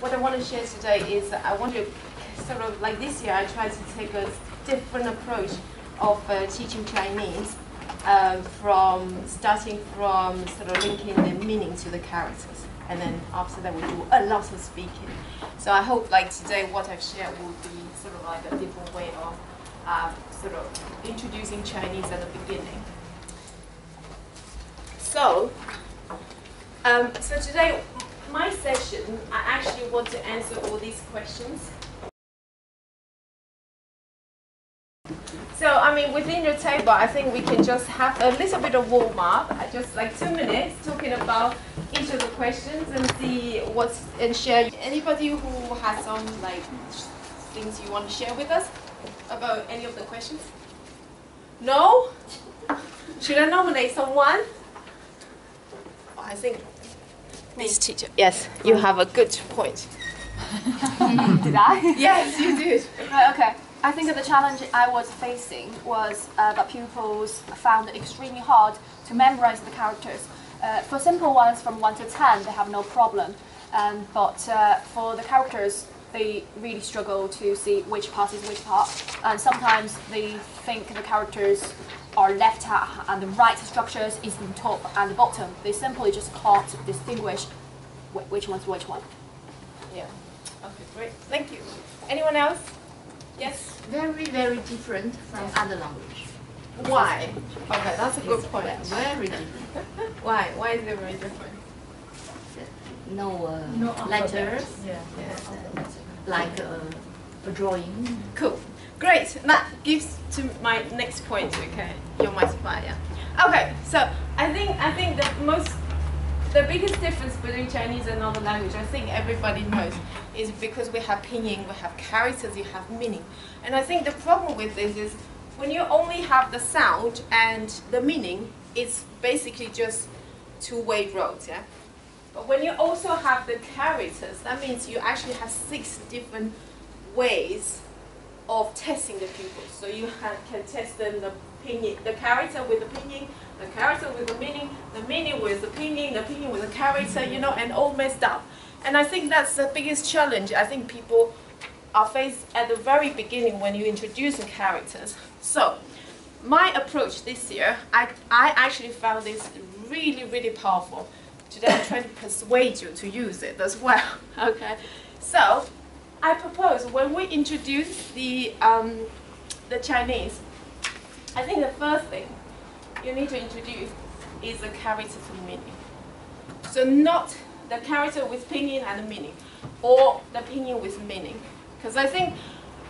What I want to share today is I want to sort of, like this year, I tried to take a different approach of teaching Chinese from starting from sort of linking the meaning to the characters. And then after that, we do a lot of speaking. So I hope like today what I've shared will be sort of like a different way of sort of introducing Chinese at the beginning. So, so today, my session, I actually want to answer all these questions. So, I mean, within your table, I think we can just have a little bit of warm up, just like 2 minutes, talking about each of the questions and see what's and share. Anybody who has some like things you want to share with us about any of the questions? No? Should I nominate someone? Oh, I think. Miss teacher. Yes, you have a good point. Did I? Yes, you did. Right, okay. I think the challenge I was facing was that pupils found it extremely hard to memorize the characters. For simple ones from 1 to 10, they have no problem. But for the characters, they really struggle to see which part is which part. And sometimes they think the characters are left and the right structures is the top and the bottom. They simply just can't distinguish which one's which one. Yeah. Okay, great. Thank you. Anyone else? Yes? Very, very different from other language. Why? Okay, that's a good point. Very different. Why? Why is it very different? No, no letters. Yeah. Yes. Like a drawing. Cool. Great, and that gives to my next point. Okay, you're my spy, yeah. Okay, so I think the biggest difference between Chinese and other language, I think everybody knows, is because we have pinyin, we have characters, you have meaning, and I think the problem with this is when you only have the sound and the meaning, it's basically just two-way road, yeah. But when you also have the characters, that means you actually have 6 different ways of testing the pupils. So you can test them the character with the pinyin, the character with the meaning with the pinyin with the character, you know, and all messed up. And I think that's the biggest challenge I think people are faced at the very beginning when you introduce the characters. So my approach this year, I actually found this really, really powerful. Today I'm trying to persuade you to use it as well, okay? So I propose when we introduce the Chinese, I think the first thing you need to introduce is the character to meaning. So not the character with pinyin and the meaning, or the pinyin with meaning. Because I think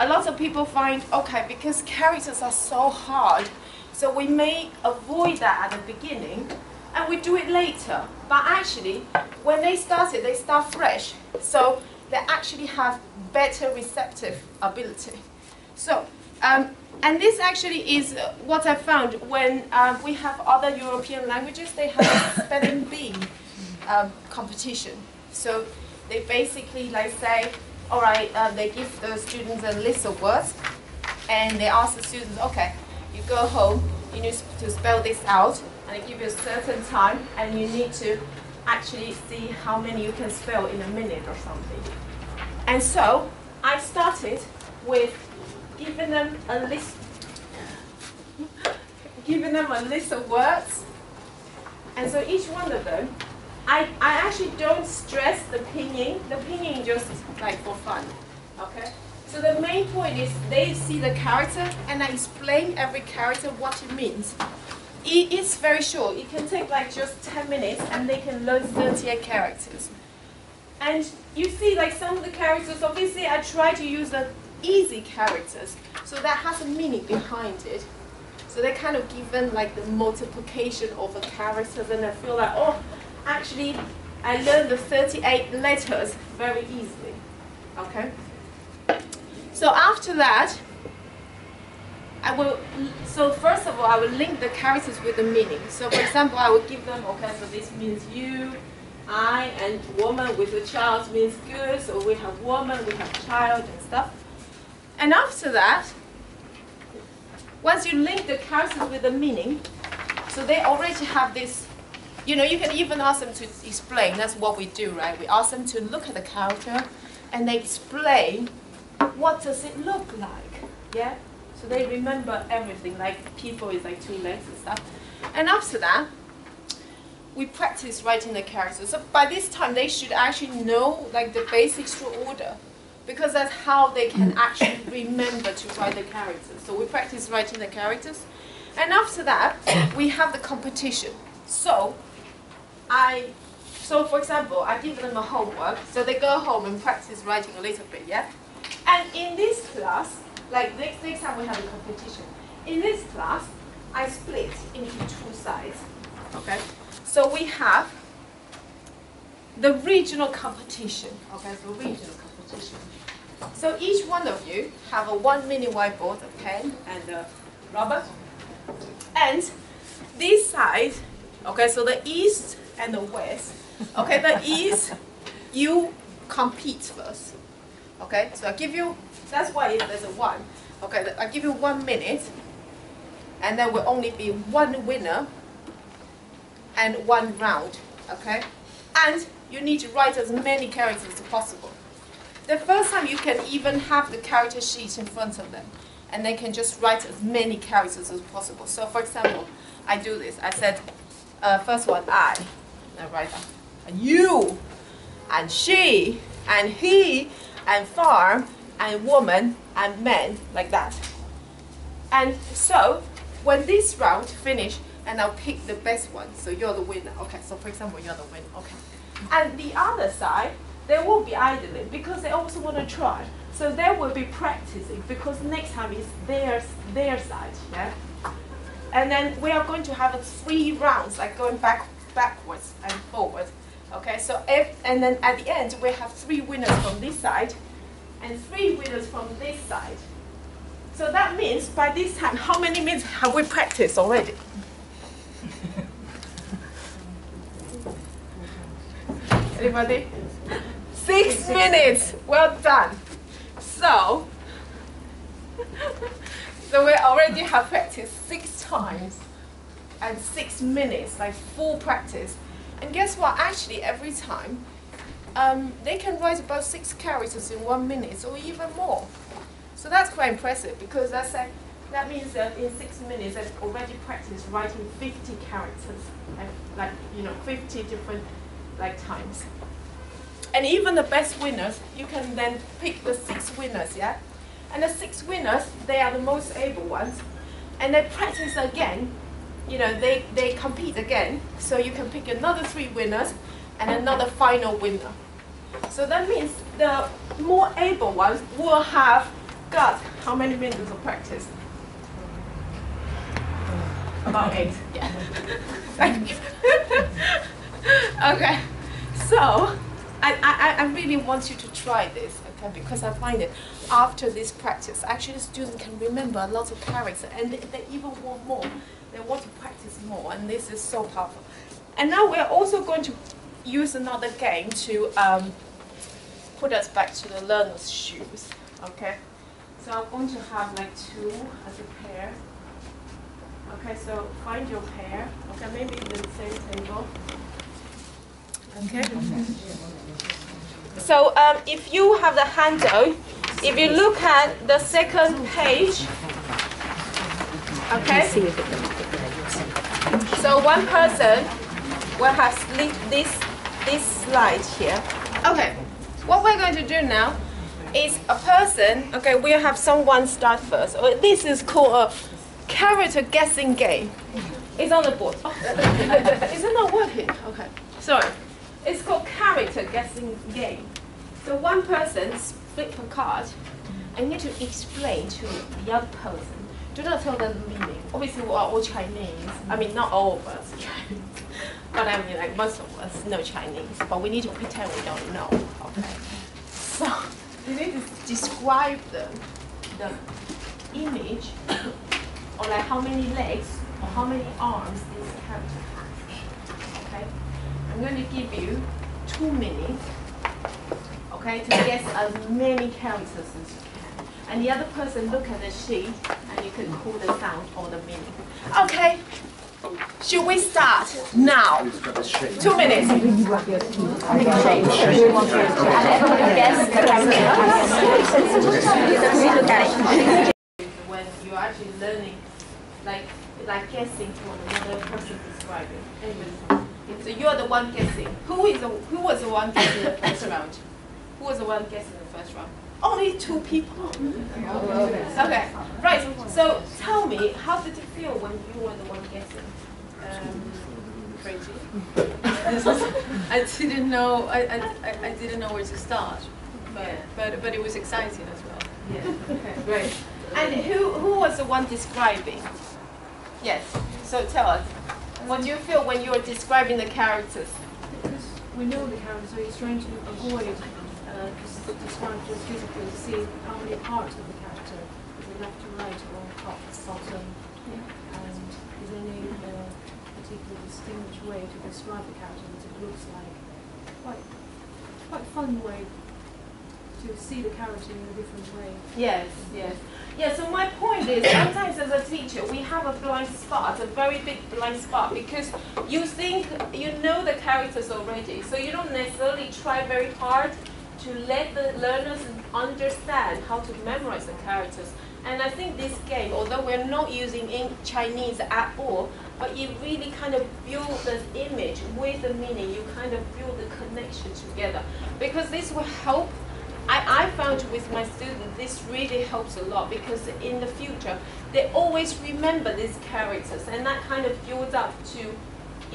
a lot of people find, okay, because characters are so hard, so we may avoid that at the beginning, and we do it later. But actually, when they start it, they start fresh. So they actually have better receptive ability. So, and this actually is what I found when we have other European languages, they have a spelling bee competition. So they basically like say, all right, they give the students a list of words, and they ask the students, okay, you go home, you need to spell this out, and they give you a certain time, and you need to actually see how many you can spell in a minute or something. And so I started with giving them a list, of words. And so each one of them, I actually don't stress the pinyin. The pinyin just is like for fun. Okay. So the main point is they see the character, and I explain every character what it means. It is very short. It can take like just 10 minutes, and they can learn 38 characters. And you see like some of the characters, obviously I try to use the easy characters, so that has a meaning behind it. So they're kind of given like the multiplication of the characters, and I feel like, oh, actually I learned the 38 letters very easily, okay? So after that, so first of all, I will link the characters with the meaning. So for example, I will give them, okay, so this means you, I, and woman with a child means good, so we have woman, we have child, and stuff. And after that, once you link the characters with the meaning, so they already have this You know, you can even ask them to explain. That's what we do, right? We ask them to look at the culture, and they explain what does it look like. Yeah. So they remember everything, like people is like two legs and stuff. And after that, we practice writing the characters. So by this time, they should actually know like the basics to order, because that's how they can actually remember to write the characters. So we practice writing the characters. And after that, we have the competition. So for example, I give them a homework, so they go home and practice writing a little bit, yeah? And in this class, like next time we have a competition. In this class, I split into two sides, okay? So we have the regional competition, okay? So regional competition. So each one of you have a 1 minute whiteboard, a pen and a rubber. And this side, okay, so the east and the west, okay, the east, you compete first, okay? So I give you, that's why there's a one, okay, I give you 1 minute, and there will only be one winner and one round, okay? And you need to write as many characters as possible. The first time you can even have the character sheet in front of them, and they can just write as many characters as possible. So for example, I do this, I said, first one, I write that, and you, and she, and he, and farm, and woman, and men, like that. And so, when this round finish, and I'll pick the best one, so you're the winner. Okay, so for example, you're the winner, okay. And the other side, they won't be idling, because they also want to try. So they will be practicing, because next time is their side, yeah? And then we are going to have 3 rounds, like going backwards and forward. Okay, so and then at the end, we have 3 winners from this side and 3 winners from this side. So that means by this time, how many minutes have we practiced already? Anybody? 6 minutes, well done. So we already have practiced 6 times and 6 minutes, like full practice. And guess what? Actually, every time, they can write about 6 characters in 1 minute or even more. So that's quite impressive, because that's like, that means that in 6 minutes, they've already practiced writing 50 characters, like you know, 50 different like times. And even the best winners, you can then pick the 6 winners, yeah? And the 6 winners, they are the most able ones. And they practice again, you know, they compete again. So you can pick another 3 winners and another final winner. So that means the more able ones will have got how many minutes of practice? About 8. Yeah. Thank you. Okay. So I really want you to try this, okay? Because I find it after this practice, actually the students can remember a lot of characters, and they even want more. They want to practice more, and this is so powerful. And now we're also going to use another game to put us back to the learner's shoes, okay? So I'm going to have like 2 as a pair. Okay, so find your pair. Okay, maybe in the same table. Okay. So if you have the handout, if you look at the second page, okay. So one person will have this slide here. Okay. What we're going to do now is a person. Okay, we'll have someone start first. This is called a character guessing game. It's on the board. Oh. Is it not working? Okay. Sorry. It's called character guessing game. So one person flips a card and you need to explain to the other person. Do not tell them the meaning. Obviously we are all Chinese. I mean not all of us Chinese. But I mean like most of us know Chinese. But we need to pretend we don't know. Okay. So you need to describe the image or like how many legs or how many arms this character has. Okay? I'm going to give you 2 minutes, okay, to guess as many characters as you can. And the other person look at the sheet, and you can call the sound or the meaning. Okay, Should we start now? 2 minutes. When you're actually learning, like guessing what another person describing. So you're the one guessing. Who was the one guessing the first round? Who was the one guessing the first round? Only two people. Okay, right. So tell me, how did it feel when you were the one guessing? Crazy. I didn't know where to start, but it was exciting as well. Yeah. Okay. Great. And who was the one describing? Yes. So tell us, what do you feel when you were describing the characters? Because we know the characters, so it's trying to avoid. Describe just physically to see how many parts of the character is it left to right or top to bottom, and is there any particular distinguished way to describe the character that it looks like. Quite fun way to see the character in a different way. Yes, yes. Yeah, so my point is sometimes as a teacher we have a blind spot, a very big blind spot, because you think you know the characters already, so you don't necessarily try very hard to let the learners understand how to memorize the characters. And I think this game, although we're not using in Chinese at all, but you really kind of build the image with the meaning, you kind of build the connection together. Because this will help, I found with my students, this really helps a lot, because in the future, they always remember these characters, and that kind of builds up to,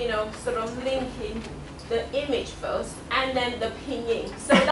you know, sort of linking the image first, and then the pinyin. So